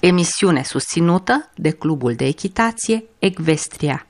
Emisiune susținută de Clubul de Echitație Equestria.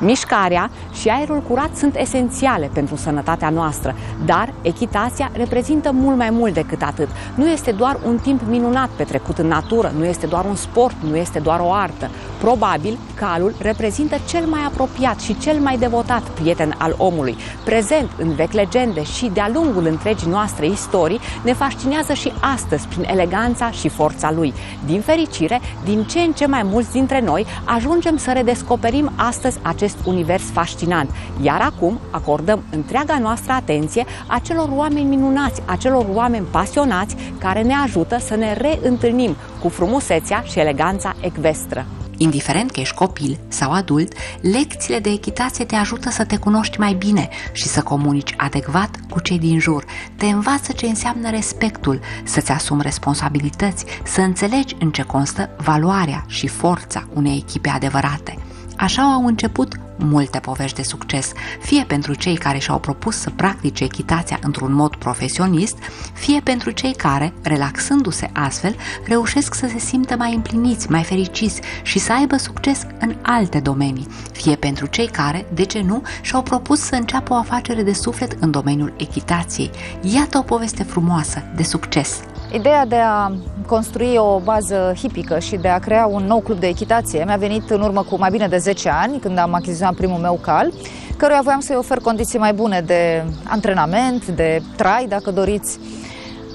Mișcarea și aerul curat sunt esențiale pentru sănătatea noastră, dar echitația reprezintă mult mai mult decât atât. Nu este doar un timp minunat petrecut în natură, nu este doar un sport, nu este doar o artă. Probabil, calul reprezintă cel mai apropiat și cel mai devotat prieten al omului. Prezent în vechi legende și de-a lungul întregii noastre istorii, ne fascinează și astăzi prin eleganța și forța lui. Din fericire, din ce în ce mai mulți dintre noi ajungem să redescoperim astăzi acest univers fascinant. Iar acum acordăm întreaga noastră atenție acelor oameni minunați, acelor oameni pasionați care ne ajută să ne reîntâlnim cu frumusețea și eleganța ecvestră. Indiferent că ești copil sau adult, lecțiile de echitație te ajută să te cunoști mai bine și să comunici adecvat cu cei din jur. Te învață ce înseamnă respectul, să-ți asumi responsabilități, să înțelegi în ce constă valoarea și forța unei echipe adevărate. Așa au început multe povești de succes, fie pentru cei care și-au propus să practice echitația într-un mod profesionist, fie pentru cei care, relaxându-se astfel, reușesc să se simtă mai împliniți, mai fericiți și să aibă succes în alte domenii, fie pentru cei care, de ce nu, și-au propus să înceapă o afacere de suflet în domeniul echitației. Iată o poveste frumoasă de succes! Ideea de a construi o bază hipică și de a crea un nou club de echitație mi-a venit în urmă cu mai bine de 10 ani, când am achiziționat primul meu cal, căruia voiam să-i ofer condiții mai bune de antrenament, de trai, dacă doriți.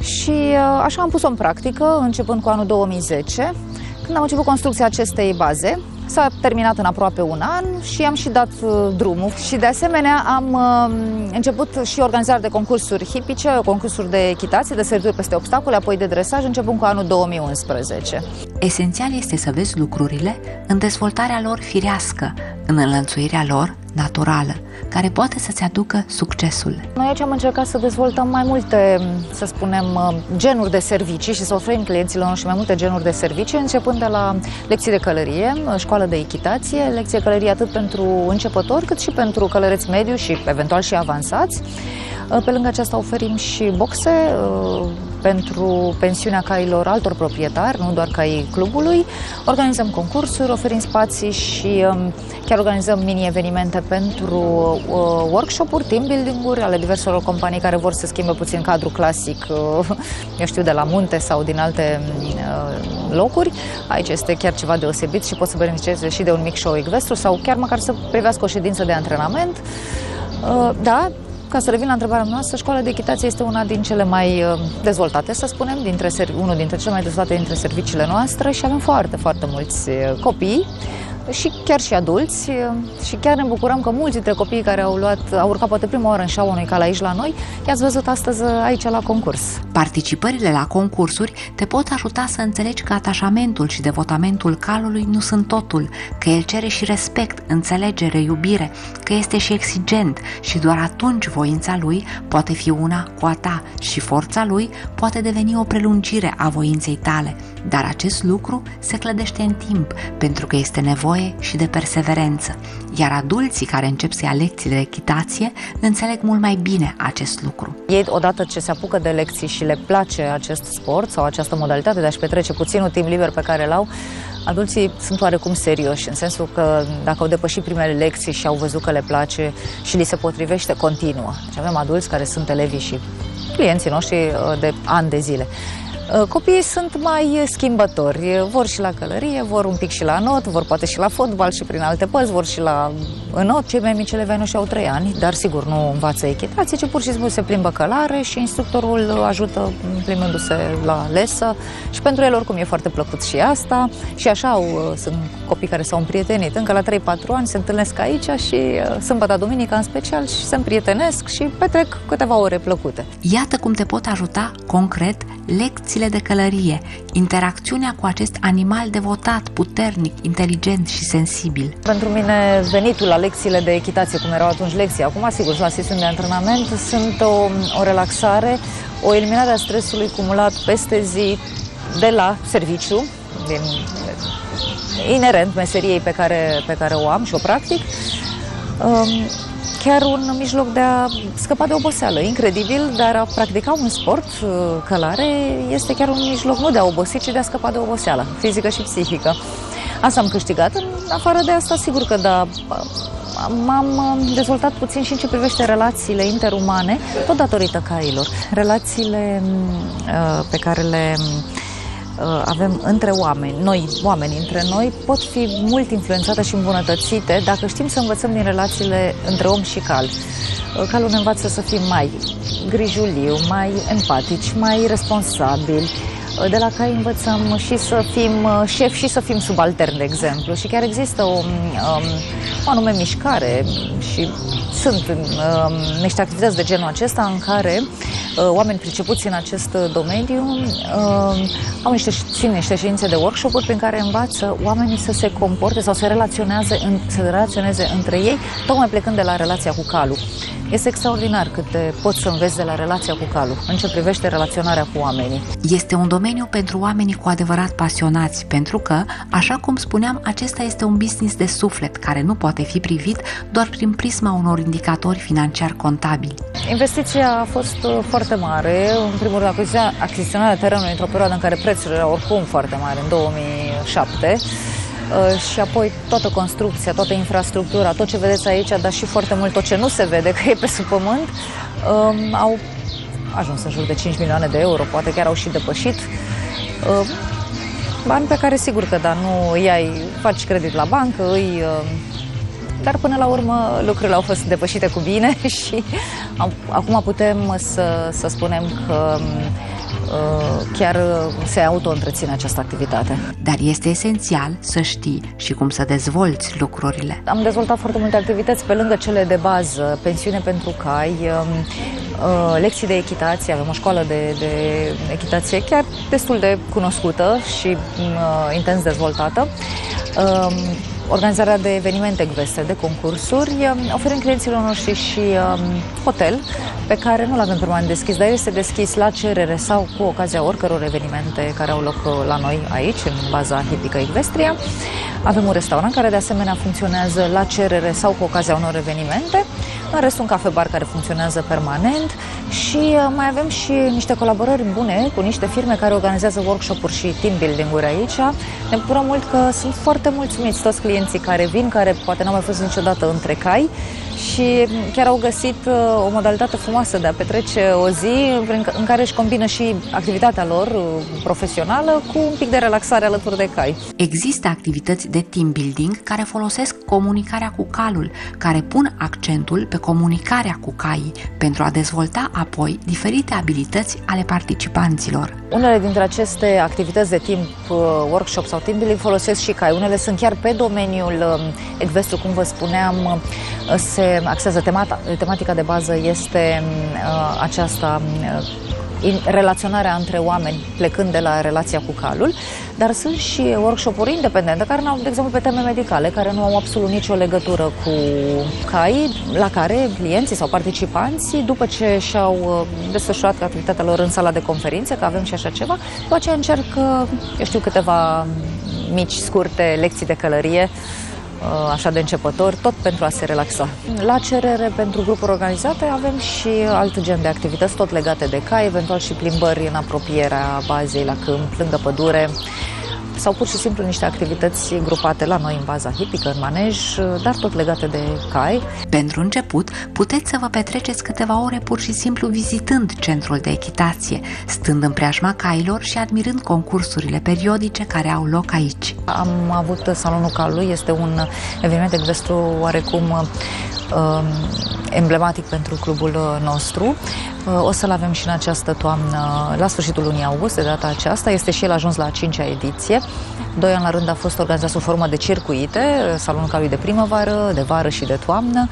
Și așa am pus-o în practică, începând cu anul 2010, când am început construcția acestei baze. S-a terminat în aproape un an și am și dat drumul. Și de asemenea am început și organizarea de concursuri hipice, concursuri de echitație, de sărituri peste obstacole, apoi de dresaj, începând cu anul 2011. Esențial este să vezi lucrurile în dezvoltarea lor firească, în înlănțuirea lor naturală, care poate să-ți aducă succesul. Noi aici am încercat să dezvoltăm mai multe, să spunem, genuri de servicii și să oferim clienților noștri mai multe genuri de servicii, începând de la lecții de călărie, școală de echitație, lecții de călărie atât pentru începători, cât și pentru călăreți mediu și eventual și avansați. Pe lângă aceasta oferim și boxe pentru pensiunea cailor altor proprietari, nu doar caii clubului. Organizăm concursuri, oferim spații și chiar organizăm mini-evenimente pentru workshop-uri, team building-uri ale diverselor companii care vor să schimbe puțin cadrul clasic, eu știu, de la munte sau din alte locuri. Aici este chiar ceva deosebit și pot să beneficieze și de un mic show ecvestru sau chiar măcar să privească o ședință de antrenament. Da. Ca să revin la întrebarea noastră, școala de echitație este una din cele mai dezvoltate, să spunem, unul dintre cele mai dezvoltate dintre serviciile noastre și avem foarte, foarte mulți copii și chiar și adulți și chiar ne bucurăm că mulți dintre copiii care au urcat poate prima oară în șaua unui cal aici la noi, i-ați văzut astăzi aici la concurs. Participările la concursuri te pot ajuta să înțelegi că atașamentul și devotamentul calului nu sunt totul, că el cere și respect, înțelegere, iubire, că este și exigent și doar atunci voința lui poate fi una cu a ta și forța lui poate deveni o prelungire a voinței tale. Dar acest lucru se clădește în timp, pentru că este nevoie și de perseverență. Iar adulții care încep să ia lecții de echitație înțeleg mult mai bine acest lucru. Ei, odată ce se apucă de lecții și le place acest sport sau această modalitate de a-și petrece puținul timp liber pe care l-au, adulții sunt oarecum serioși, în sensul că dacă au depășit primele lecții și au văzut că le place și li se potrivește, continuă. Deci avem adulți care sunt elevii și clienții noștri de ani de zile. Copiii sunt mai schimbători, vor și la călărie, vor un pic și la not, vor poate și la fotbal și prin alte părți, vor și la înot. Cei mai mici elevii noștri au 3 ani, dar sigur nu învață echitație, ci pur și simplu se plimbă călare și instructorul ajută plimbându-se la lesă și pentru el oricum e foarte plăcut și asta. Și așa sunt copii care s-au împrietenit, încă la 3-4 ani se întâlnesc aici și sâmbătă, duminica în special, și se împrietenesc și petrec câteva ore plăcute. Iată cum te pot ajuta concret lecțiile de călărie, interacțiunea cu acest animal devotat, puternic, inteligent și sensibil. Pentru mine, venitul la lecțiile de echitație, cum erau atunci lecții, acum, sigur, la sesiuni de antrenament, sunt o relaxare, o eliminare a stresului cumulat peste zi de la serviciu, din inerent meseriei pe care o am și o practic, chiar un mijloc de a scăpa de oboseală. Incredibil, dar a practica un sport, călare, este chiar un mijloc nu de a obosi, ci de a scăpa de oboseală fizică și psihică. Asta am câștigat. În afară de asta, sigur că da, m-am dezvoltat puțin și în ce privește relațiile interumane, tot datorită cailor. Relațiile pe care le avem între oameni, oamenii între noi, pot fi mult influențate și îmbunătățite dacă știm să învățăm din relațiile între om și cal. Calul ne învață să fim mai grijuliu, mai empatici, mai responsabili. De la cai învățăm și să fim șefi și să fim subalterni, de exemplu. Și chiar există o anume mișcare și sunt niște activități de genul acesta în care oameni pricepuți în acest domeniu țin niște ședințe de workshop-uri prin care învață oamenii să se comporte sau să relaționeze între ei, tocmai plecând de la relația cu calul. Este extraordinar câte poți să înveți de la relația cu calul, în ce privește relaționarea cu oamenii. Este un domeniu pentru oamenii cu adevărat pasionați, pentru că, așa cum spuneam, acesta este un business de suflet, care nu poate fi privit doar prin prisma unor indicatori financiar contabili. Investiția a fost foarte mare, în primul rând achiziționarea terenului într-o perioadă în care prețurile erau oricum foarte mari, în 2007, și apoi toată construcția, toată infrastructura, tot ce vedeți aici, dar și foarte mult tot ce nu se vede, că e pe sub pământ, au ajuns în jur de 5 milioane de euro, poate chiar au și depășit. Bani pe care sigur că da, nu i-ai, faci credit la bancă, dar până la urmă lucrurile au fost depășite cu bine și acum putem să spunem că chiar se auto-întreține această activitate. Dar este esențial să știi și cum să dezvolți lucrurile. Am dezvoltat foarte multe activități pe lângă cele de bază, pensiune pentru cai, lecții de echitație, avem o școală de echitație chiar destul de cunoscută și intens dezvoltată, organizarea de evenimente equestre, de concursuri, oferim clienților noștri și hotel, pe care nu l-avem permanent deschis, dar este deschis la cerere sau cu ocazia oricăror evenimente care au loc la noi aici, în baza hipică Equestria. Avem un restaurant care de asemenea funcționează la cerere sau cu ocazia unor evenimente, în rest un cafebar care funcționează permanent și mai avem și niște colaborări bune cu niște firme care organizează workshop-uri și team building-uri aici. Ne bucurăm mult că sunt foarte mulțumiți toți clienții care vin, care poate n-au mai fost niciodată între cai și chiar au găsit o modalitate frumoasă de a petrece o zi în care își combină și activitatea lor profesională cu un pic de relaxare alături de cai. Există activități de team building care folosesc comunicarea cu calul, care pun accentul pe comunicarea cu caii pentru a dezvolta apoi diferite abilități ale participanților. Unele dintre aceste activități de timp, workshop sau team building, folosesc și cai. Unele sunt chiar pe domeniul ecvestru, cum vă spuneam, se axează tematica de bază este aceasta, relaționarea între oameni plecând de la relația cu calul, dar sunt și workshop-uri independente care nu au, de exemplu, pe teme medicale, care nu au absolut nicio legătură cu cai, la care clienții sau participanții, după ce și-au desfășurat activitatea lor în sala de conferințe, că avem și așa ceva, după aceea încearcă, eu știu, câteva mici, scurte lecții de călărie, așa de începători, tot pentru a se relaxa. La cerere pentru grupuri organizate avem și alt gen de activități, tot legate de cai, eventual și plimbări în apropierea bazei, la câmp, lângă pădure, sau pur și simplu niște activități grupate la noi în baza hipică, în manej, dar tot legate de cai. Pentru început, puteți să vă petreceți câteva ore pur și simplu vizitând centrul de echitație, stând în preajma cailor și admirând concursurile periodice care au loc aici. Am avut Salonul Calului, este un eveniment ecvestru oarecum emblematic pentru clubul nostru. O să-l avem și în această toamnă, la sfârșitul lunii august, de data aceasta. Este și el ajuns la a 5-a ediție. 2 ani la rând a fost organizat sub formă de circuite, Salonul Calului de primăvară, de vară și de toamnă,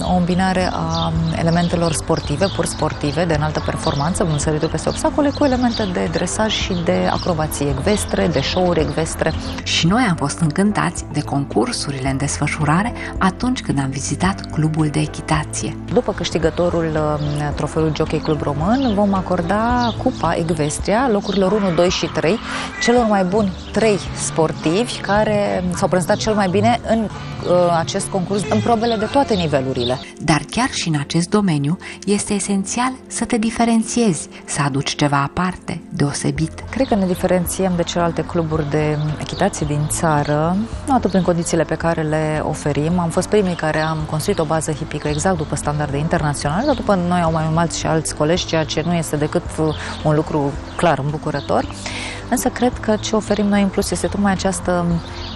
o îmbinare a elementelor sportive, pur sportive, de înaltă performanță, un săritul peste obstacole, cu elemente de dresaj și de acrobații ecvestre, de show-uri ecvestre. Și noi am fost încântați de concursurile în desfășurare atunci când am vizitat clubul de echitație. După câștigătorul trofeul Jockey Club Român, vom acorda Cupa Equestria locurilor 1, 2 și 3, celor mai buni 3 sportivi care s-au prezentat cel mai bine în acest concurs, în probele de toate nivelurile. Dar chiar și în acest domeniu este esențial să te diferențiezi, să aduci ceva aparte, deosebit. Cred că ne diferențiem de celelalte cluburi de echitație din țară, nu atât prin condițiile pe care le oferim. Am fost primii care am construit o bază hipică exact după standarde internaționale, dar după noi au mai urmat și alți colegi, ceea ce nu este decât un lucru clar îmbucurător. Însă cred că ce oferim noi în plus este tocmai această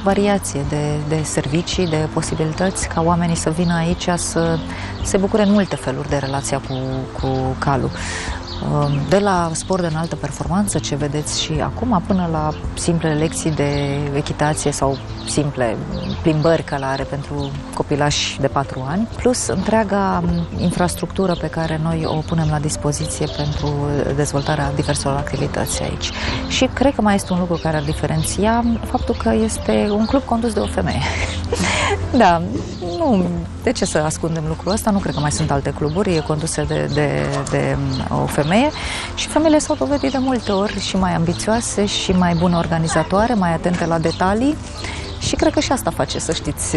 variație de servicii, de posibilități ca oamenii să vină aici să se bucure în multe feluri de relația cu calul. De la sport de înaltă performanță, ce vedeți și acum, până la simple lecții de echitație sau simple plimbări călare pentru copilași de 4 ani, plus întreaga infrastructură pe care noi o punem la dispoziție pentru dezvoltarea diverselor activități aici. Și cred că mai este un lucru care ar diferenția, faptul că este un club condus de o femeie. Da, nu, de ce să ascundem lucrul ăsta? Nu cred că mai sunt alte cluburi, e conduse de o femeie și femeile s-au dovedit de multe ori și mai ambițioase și mai bune organizatoare, mai atente la detalii și cred că și asta face, să știți,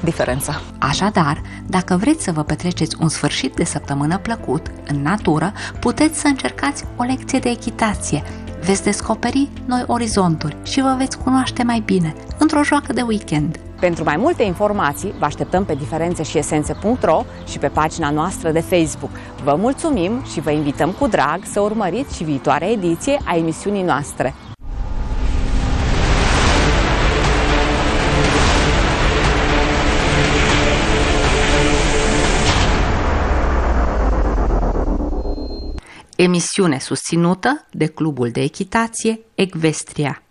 diferența. Așadar, dacă vreți să vă petreceți un sfârșit de săptămână plăcut, în natură, puteți să încercați o lecție de echitație. Veți descoperi noi orizonturi și vă veți cunoaște mai bine într-o joacă de weekend. Pentru mai multe informații, vă așteptăm pe diferentesiesente.ro și pe pagina noastră de Facebook. Vă mulțumim și vă invităm cu drag să urmăriți și viitoarea ediție a emisiunii noastre. Emisiune susținută de Clubul de Echitație Equestria.